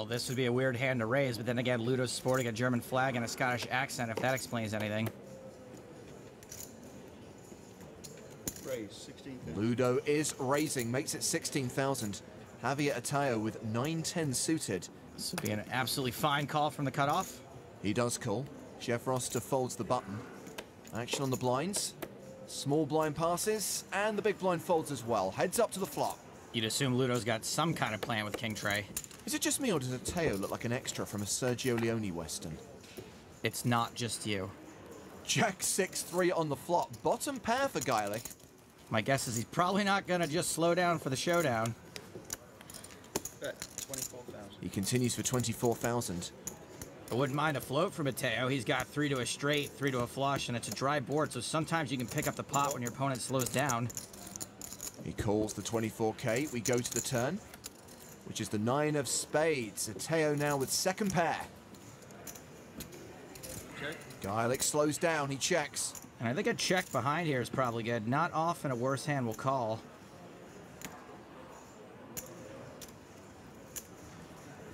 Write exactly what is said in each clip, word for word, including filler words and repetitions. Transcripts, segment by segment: Well, this would be a weird hand to raise, but then again, Ludo's sporting a German flag and a Scottish accent, if that explains anything. Raise, sixteen thousand. Ludo is raising, makes it sixteen thousand. Javier Tayo with nine ten suited. This would be an absolutely fine call from the cutoff. He does call. Jeff Roster folds the button. Action on the blinds. Small blind passes, and the big blind folds as well. Heads up to the flop. You'd assume Ludo's got some kind of plan with King Trey. Is it just me, or does Tayo look like an extra from a Sergio Leone Western? It's not just you. Jack six three on the flop. Bottom pair for Geilich. My guess is he's probably not going to just slow down for the showdown. He continues for twenty-four thousand. I wouldn't mind a float for Matteo. He's got three to a straight, three to a flush, and it's a dry board, so sometimes you can pick up the pot when your opponent slows down. He calls the twenty-four K. We go to the turn, which is the nine of spades. Matteo now with second pair. Okay. Geilich slows down. He checks. And I think a check behind here is probably good. Not often a worse hand will call.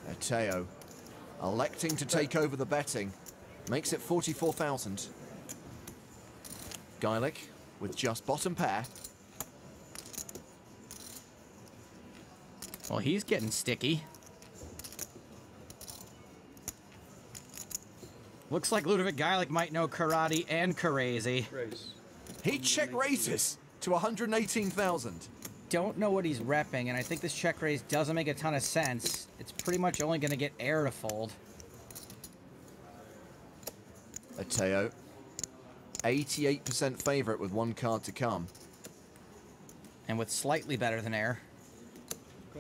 Matteo electing to take over the betting. Makes it forty-four thousand. Geilich with just bottom pair. Well, he's getting sticky. Looks like Ludovic Geilich might know karate and crazy. He check raises to one hundred eighteen thousand. Don't know what he's repping, and I think this check raise doesn't make a ton of sense. It's pretty much only going to get air to fold. Matteo, eighty-eight percent favorite with one card to come. And with slightly better than air.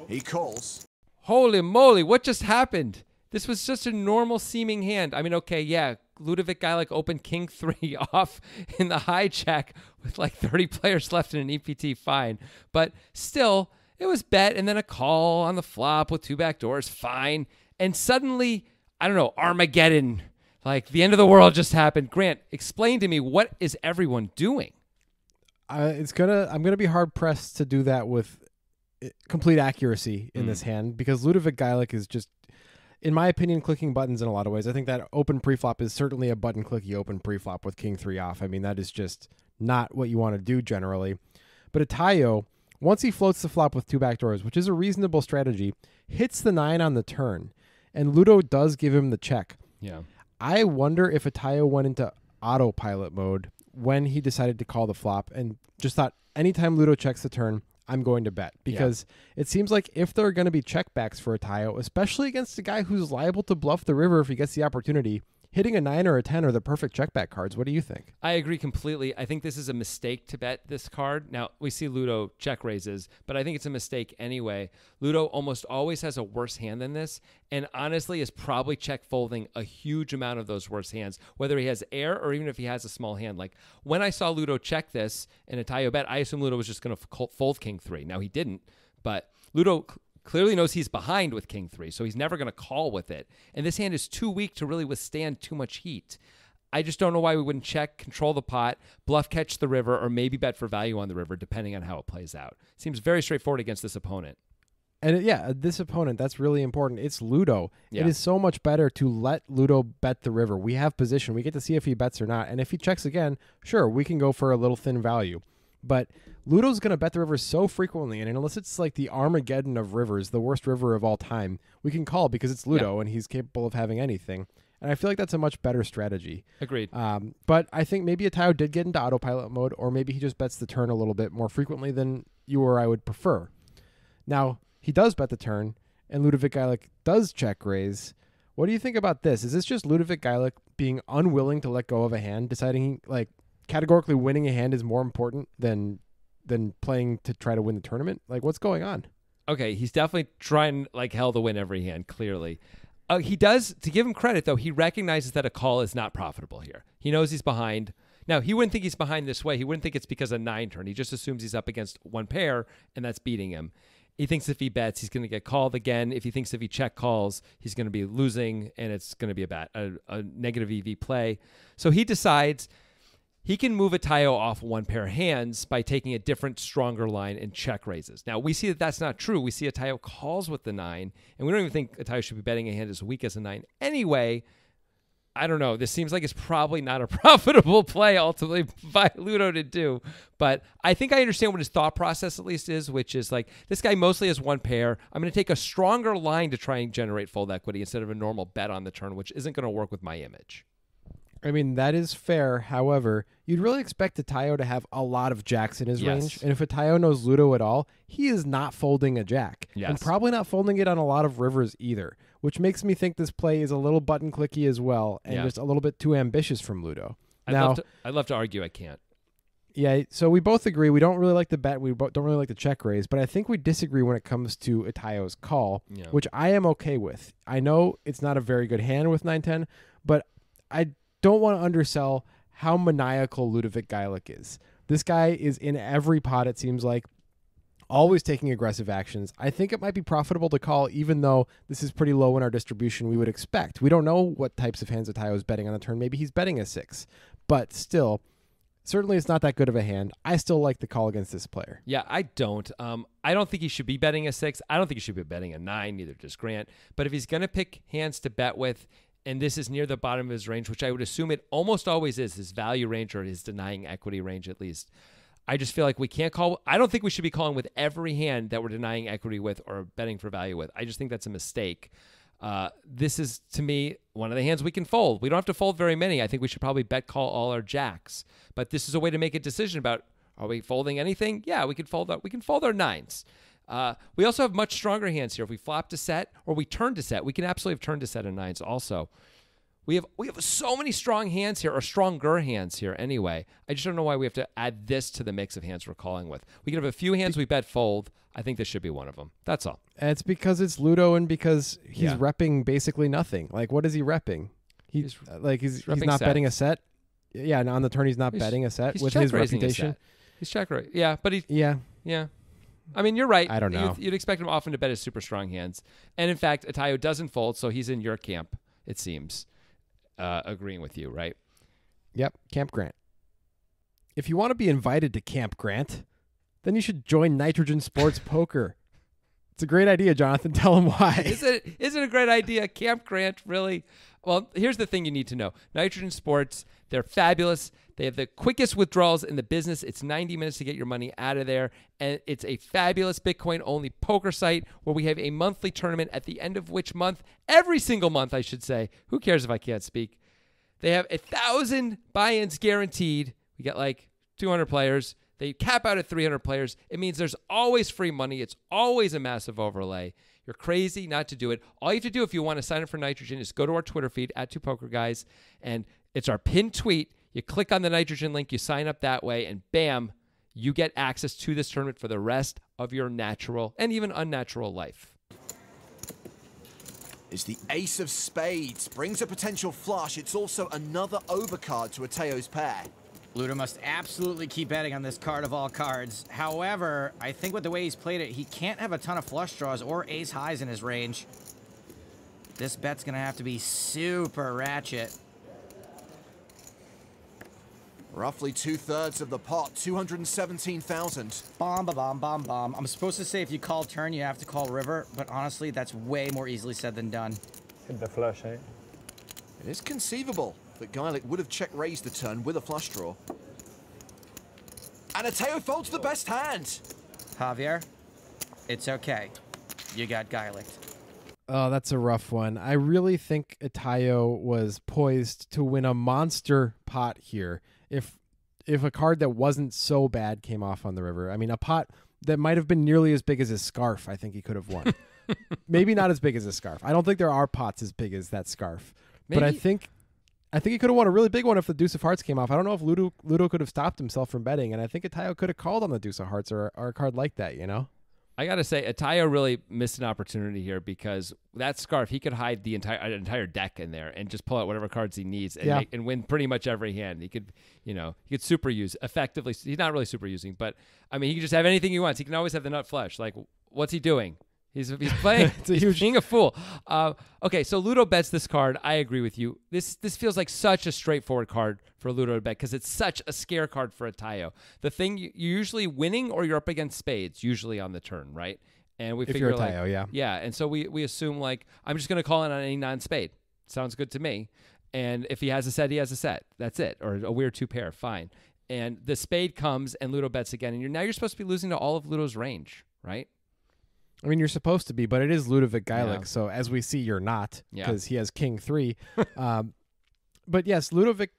He calls. Holy moly, what just happened? This was just a normal seeming hand. I mean, okay, yeah, Ludovic Geilich opened king three off in the hijack with like thirty players left in an E P T, fine. But still, it was bet and then a call on the flop with two back doors, fine. And suddenly, I don't know, Armageddon, like the end of the world just happened. Grant, explain to me, what is everyone doing? Uh, it's gonna, I'm going to be hard-pressed to do that with complete accuracy in mm. this hand, because Ludovic Geilich is just, in my opinion, clicking buttons in a lot of ways. I think that open preflop is certainly a button clicky open preflop with king three off. I mean, that is just not what you want to do generally. But Tayo, once he floats the flop with two backdoors, which is a reasonable strategy, hits the nine on the turn, and Ludo does give him the check. Yeah. I wonder if Tayo went into autopilot mode when he decided to call the flop and just thought, anytime Ludo checks the turn, I'm going to bet, because yeah. it seems like if there are going to be checkbacks for Tayo, especially against a guy who's liable to bluff the river if he gets the opportunity, hitting a nine or a ten are the perfect checkback cards. What do you think? I agree completely. I think this is a mistake to bet this card. Now, we see Ludo check raises, but I think it's a mistake anyway. Ludo almost always has a worse hand than this, and honestly is probably check folding a huge amount of those worse hands, whether he has air or even if he has a small hand. Like when I saw Ludo check this in a Tayo bet, I assumed Ludo was just going to fold king three. Now he didn't, but Ludo clearly knows he's behind with king three, so he's never going to call with it. And this hand is too weak to really withstand too much heat. I just don't know why we wouldn't check, control the pot, bluff catch the river, or maybe bet for value on the river, depending on how it plays out. Seems very straightforward against this opponent. And yeah, this opponent, that's really important. It's Ludo. Yeah. It is so much better to let Ludo bet the river. We have position. We get to see if he bets or not. And if he checks again, sure, we can go for a little thin value. But Ludo's going to bet the river so frequently, and unless it's like the Armageddon of rivers, the worst river of all time, we can call because it's Ludo yeah. and he's capable of having anything. And I feel like that's a much better strategy. Agreed. Um, but I think maybe Tayo did get into autopilot mode, or maybe he just bets the turn a little bit more frequently than you or I would prefer. Now, he does bet the turn, and Ludovic Geilich does check raise. What do you think about this? Is this just Ludovic Geilich being unwilling to let go of a hand, deciding like categorically winning a hand is more important than than playing to try to win the tournament? Like, what's going on? Okay, he's definitely trying like hell to win every hand, clearly. Uh, he does, to give him credit, though, he recognizes that a call is not profitable here. He knows he's behind. Now, he wouldn't think he's behind this way. He wouldn't think it's because of nine turn. He just assumes he's up against one pair, and that's beating him. He thinks if he bets, he's going to get called again. If he thinks if he check calls, he's going to be losing, and it's going to be a, bad, a, a negative E V play. So he decides... he can move a Tayo off one pair of hands by taking a different, stronger line and check raises. Now, we see that that's not true. We see a Tayo calls with the nine, and we don't even think a Tayo should be betting a hand as weak as a nine anyway. I don't know. This seems like it's probably not a profitable play ultimately by Ludo to do, but I think I understand what his thought process at least is, which is like, this guy mostly has one pair. I'm going to take a stronger line to try and generate fold equity instead of a normal bet on the turn, which isn't going to work with my image. I mean, that is fair. However, you'd really expect a Tayo to have a lot of jacks in his yes. range. And if a Tayo knows Ludo at all, he is not folding a jack. Yes. And probably not folding it on a lot of rivers either, which makes me think this play is a little button clicky as well and yeah. just a little bit too ambitious from Ludo. I'd, now, love, to, I'd love to argue I can't. Yeah, so we both agree. We don't really like the bet. We don't really like the check raise, but I think we disagree when it comes to a Tayo's call, yeah. which I am okay with. I know it's not a very good hand with nine ten, but I... don't want to undersell how maniacal Ludovic Geilich is. This guy is in every pot, it seems like, always taking aggressive actions. I think it might be profitable to call, even though this is pretty low in our distribution we would expect. We don't know what types of hands Tayo is betting on the turn. Maybe he's betting a six. But still, certainly it's not that good of a hand. I still like the call against this player. Yeah, I don't. Um, I don't think he should be betting a six. I don't think he should be betting a nine, neither does Grant. But if he's going to pick hands to bet with, and this is near the bottom of his range, which I would assume it almost always is, his value range or his denying equity range at least. I just feel like we can't call. I don't think we should be calling with every hand that we're denying equity with or betting for value with. I just think that's a mistake. Uh, this is, to me, one of the hands we can fold. We don't have to fold very many. I think we should probably bet call all our jacks. But this is a way to make a decision about, are we folding anything? Yeah, we can fold our, we can fold our nines. Uh, we also have much stronger hands here. If we flop to set or we turn to set, we can absolutely have turned to set in nines also. We have we have so many strong hands here, or stronger hands here anyway. I just don't know why we have to add this to the mix of hands we're calling with. We can have a few hands we bet fold. I think this should be one of them. That's all. And it's because it's Ludo and because he's yeah. repping basically nothing. Like, what is he repping? He, he's like he's, he's not set. betting a set. Yeah, and on the turn he's not he's, betting a set with his reputation. He's check raising. Yeah, but he yeah yeah. I mean, you're right. I don't know. You'd, you'd expect him often to bet his super strong hands. And in fact, Tayo doesn't fold, so he's in your camp, it seems, uh, agreeing with you, right? Yep, Camp Grant. If you want to be invited to Camp Grant, then you should join Nitrogen Sports Poker. It's a great idea, Jonathan. Tell them why. Is it, is it a great idea? Camp Grant, really? Well, here's the thing you need to know. Nitrogen Sports, they're fabulous. They have the quickest withdrawals in the business. It's ninety minutes to get your money out of there. And it's a fabulous Bitcoin-only poker site where we have a monthly tournament at the end of which month, every single month, I should say. Who cares if I can't speak? They have one thousand buy-ins guaranteed. We got like two hundred players. They cap out at three hundred players. It means there's always free money. It's always a massive overlay. You're crazy not to do it. All you have to do if you want to sign up for Nitrogen is go to our Twitter feed, at two poker guys, and it's our pinned tweet. You click on the Nitrogen link, you sign up that way, and bam, you get access to this tournament for the rest of your natural and even unnatural life. It's the ace of spades. Brings a potential flush. It's also another overcard to Tayo's pair. Ludo must absolutely keep betting on this card of all cards. However, I think with the way he's played it, he can't have a ton of flush draws or ace highs in his range. This bet's going to have to be super ratchet. Roughly two-thirds of the pot, two hundred seventeen thousand. Bomb, bomb, bomb, bomb. I'm supposed to say if you call turn, you have to call river, but honestly, that's way more easily said than done. Hit the flush, eh? It is conceivable that Geilich would have check-raised the turn with a flush draw. And Tayo folds the best hand. Javier, it's okay. You got Geilich. Oh, that's a rough one. I really think Tayo was poised to win a monster pot here. If if a card that wasn't so bad came off on the river, I mean, a pot that might have been nearly as big as his scarf, I think he could have won. Maybe not as big as his scarf. I don't think there are pots as big as that scarf. Maybe. But I think I think he could have won a really big one if the deuce of hearts came off. I don't know if Ludo Ludo could have stopped himself from betting, and I think Tayo could have called on the deuce of hearts or, or a card like that, you know? I got to say, Tayo really missed an opportunity here because that scarf, he could hide the entire an entire deck in there and just pull out whatever cards he needs and, yeah. make, and win pretty much every hand. He could, you know, he could super use effectively. He's not really super using, but I mean, he can just have anything he wants. He can always have the nut flush. Like, what's he doing? He's, he's playing. It's a he's huge... being a fool. Uh, okay, so Ludo bets this card. I agree with you. This this feels like such a straightforward card for Ludo to bet because it's such a scare card for a Tayo. The thing you, you're usually winning or you're up against spades usually on the turn, right? And we if figure you're a Tayo, like, yeah, yeah. And so we we assume like I'm just gonna call in on any non-spade. Sounds good to me. And if he has a set, he has a set. That's it. Or a weird two pair. Fine. And the spade comes and Ludo bets again. And you're now you're supposed to be losing to all of Ludo's range, right? I mean, you're supposed to be, but it is Ludovic Geilich, yeah. So as we see, you're not, because yeah. he has king three. um, but yes, Ludovic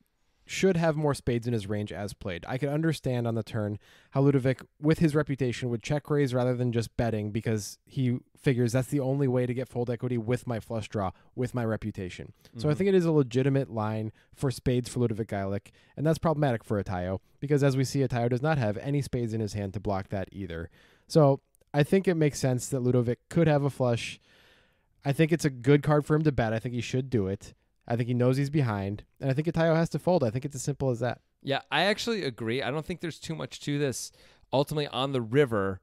should have more spades in his range as played. I could understand on the turn how Ludovic, with his reputation, would check raise rather than just betting, because he figures that's the only way to get fold equity with my flush draw, with my reputation. Mm-hmm. So I think it is a legitimate line for spades for Ludovic Geilich, and that's problematic for a Tayo, because as we see, a Tayo does not have any spades in his hand to block that either. So I think it makes sense that Ludovic could have a flush. I think it's a good card for him to bet. I think he should do it. I think he knows he's behind. And I think Tayo has to fold. I think it's as simple as that. Yeah, I actually agree. I don't think there's too much to this. Ultimately, on the river,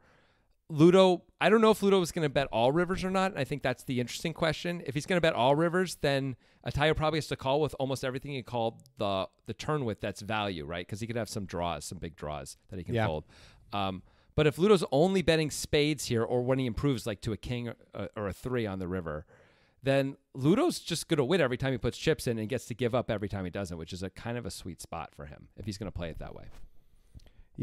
Ludo, I don't know if Ludo was going to bet all rivers or not. And I think that's the interesting question. If he's going to bet all rivers, then Tayo probably has to call with almost everything he called the, the turn with that's value, right? Because he could have some draws, some big draws that he can yeah. fold. Um But if Ludo's only betting spades here, or when he improves like to a king or a, or a three on the river, then Ludo's just going to win every time he puts chips in and gets to give up every time he doesn't, which is a kind of a sweet spot for him if he's going to play it that way.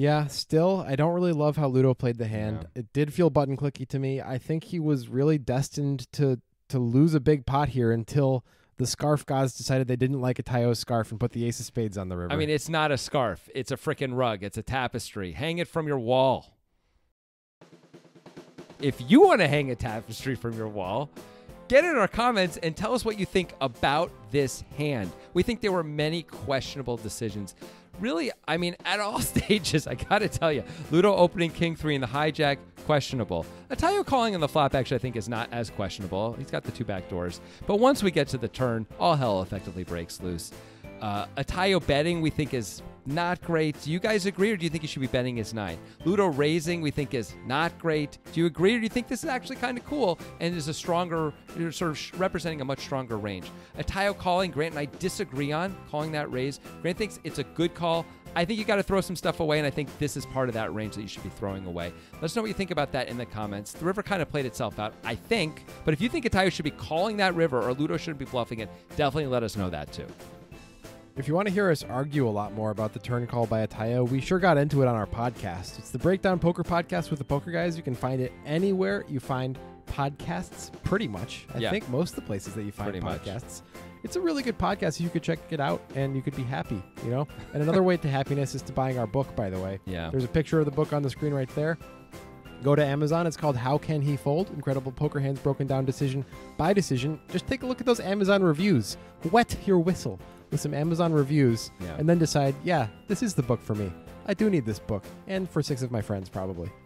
Yeah, still, I don't really love how Ludo played the hand. Yeah. It did feel button clicky to me. I think he was really destined to, to lose a big pot here until the scarf gods decided they didn't like a Tayo scarf and put the ace of spades on the river. I mean, it's not a scarf. It's a freaking rug. It's a tapestry. Hang it from your wall. If you want to hang a tapestry from your wall, get in our comments and tell us what you think about this hand. We think there were many questionable decisions. Really, I mean, at all stages, I got to tell you, Ludo opening king three in the hijack, questionable. A Tayo calling in the flop, actually, I think is not as questionable. He's got the two back doors. But once we get to the turn, all hell effectively breaks loose. Uh, a Tayo betting we think is not great. Do you guys agree, or do you think you should be betting his nine? Ludo raising we think is not great. Do you agree, or do you think this is actually kind of cool and is a stronger, you're sort of representing a much stronger range? A Tayo calling, Grant and I disagree on calling that raise. Grant thinks it's a good call. I think you got to throw some stuff away, and I think this is part of that range that you should be throwing away. Let us know what you think about that in the comments. The river kind of played itself out, I think, but if you think a Tayo should be calling that river or Ludo shouldn't be bluffing it, definitely let us know that too. If you want to hear us argue a lot more about the turn call by a Tayo, we sure got into it on our podcast. It's the Breakdown Poker Podcast with the Poker Guys. You can find it anywhere you find podcasts, pretty much. I yeah. think most of the places that you find pretty podcasts. Much. It's a really good podcast. You could check it out, and you could be happy, you know? And another way to happiness is to buying our book, by the way. Yeah. There's a picture of the book on the screen right there. Go to Amazon. It's called How Can He Fold? Incredible Poker Hands Broken Down Decision by Decision. Just take a look at those Amazon reviews. Wet your whistle with some Amazon reviews, yeah. and then decide, yeah, this is the book for me. I do need this book, and for six of my friends, probably.